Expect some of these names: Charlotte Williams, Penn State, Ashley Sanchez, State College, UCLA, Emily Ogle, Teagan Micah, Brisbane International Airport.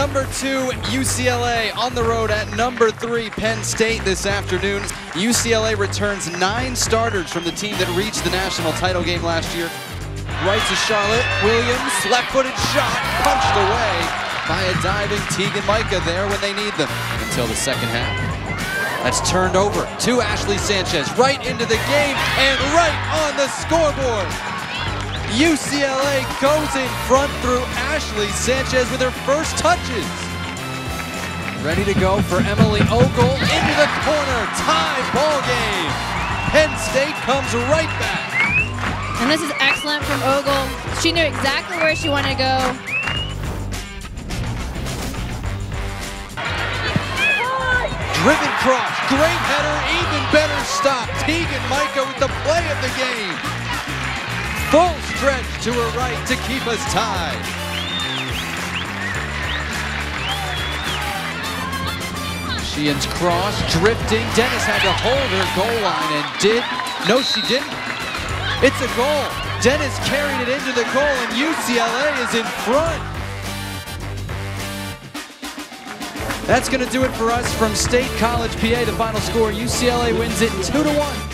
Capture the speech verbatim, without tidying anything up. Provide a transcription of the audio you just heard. number two, U C L A, on the road at number three, Penn State this afternoon. U C L A returns nine starters from the team that reached the national title game last year. Right to Charlotte Williams, left-footed shot, punched away by a diving Teagan Micah there when they need them until the second half. That's turned over to Ashley Sanchez, right into the game and right on the scoreboard. U C L A goes in front through Ashley Sanchez with her first touches. Ready to go for Emily Ogle into the corner, tie ball game. Penn State comes right back. And this is excellent from Ogle. She knew exactly where she wanted to go. Driven cross, great header, even better stop. Teagan Micah with the play of the game. Full stretch to her right to keep us tied. Sheehan's cross, drifting. Dennis had to hold her goal line and did. No, she didn't. It's a goal. Dennis carried it into the goal and U C L A is in front. That's going to do it for us from State College, P A. The final score, U C L A wins it two to one.